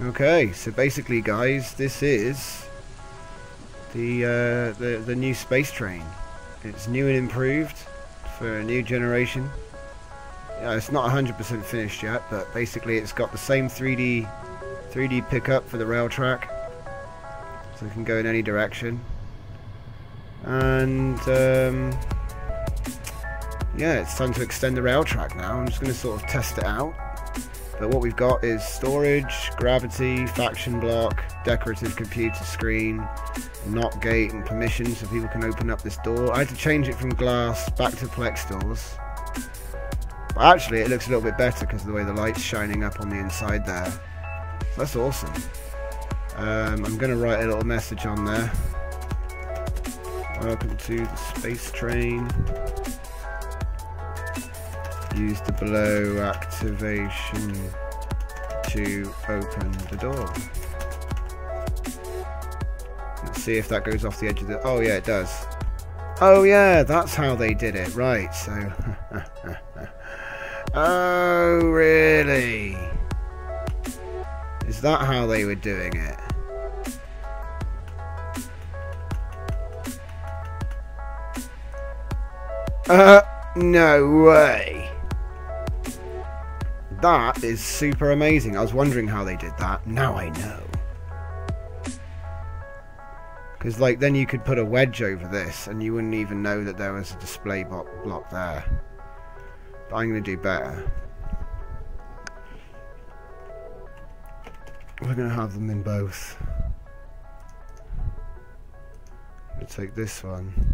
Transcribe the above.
Okay, so basically, guys, this is the new space train. It's new and improved for a new generation. It's not 100% finished yet, but basically it's got the same 3D pickup for the rail track, so it can go in any direction. And yeah, it's time to extend the rail track now. I'm just going to sort of test it out. But what we've got is storage, gravity, faction block, decorative computer screen, NOT gate and permission, so people can open up this door. I had to change it from glass back to Plex doors. But actually it looks a little bit better because of the way the light's shining up on the inside there. So that's awesome. I'm going to write a little message on there. Welcome to the space train. Use the below activation to open the door. Let's see if that goes off the edge of the... Oh yeah, it does. Oh yeah, that's how they did it. Right, so... Oh, really? Is that how they were doing it? No way. That is super amazing. I was wondering how they did that. Now I know. Because, like, then you could put a wedge over this and you wouldn't even know that there was a display block there. But I'm going to do better. We're going to have them in both. I'm going to take this one.